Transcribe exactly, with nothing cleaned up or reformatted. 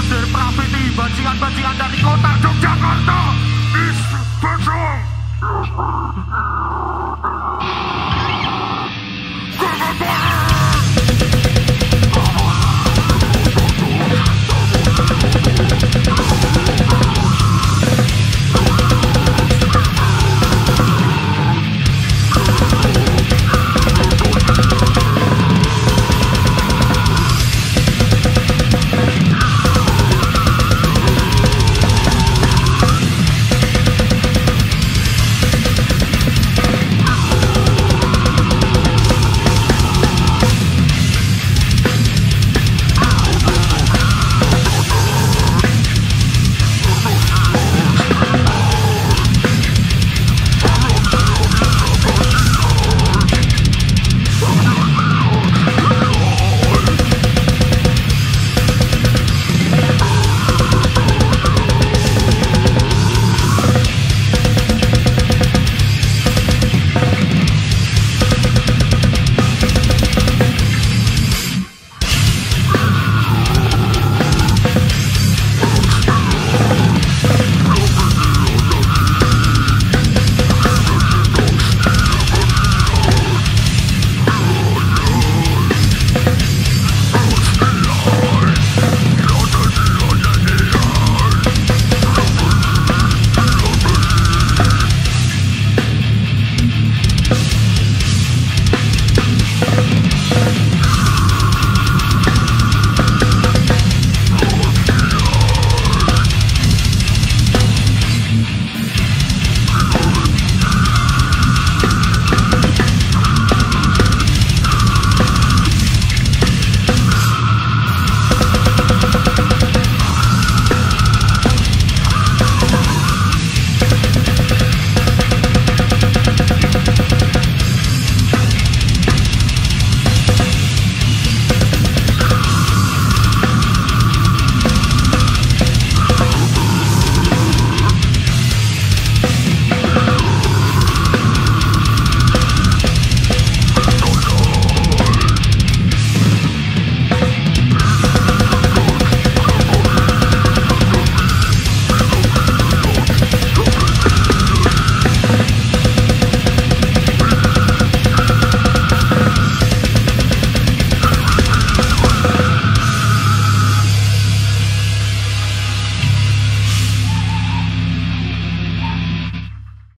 Geger Prafiti, bajingan-bajingan dari kota Yogyakarta is Bandung.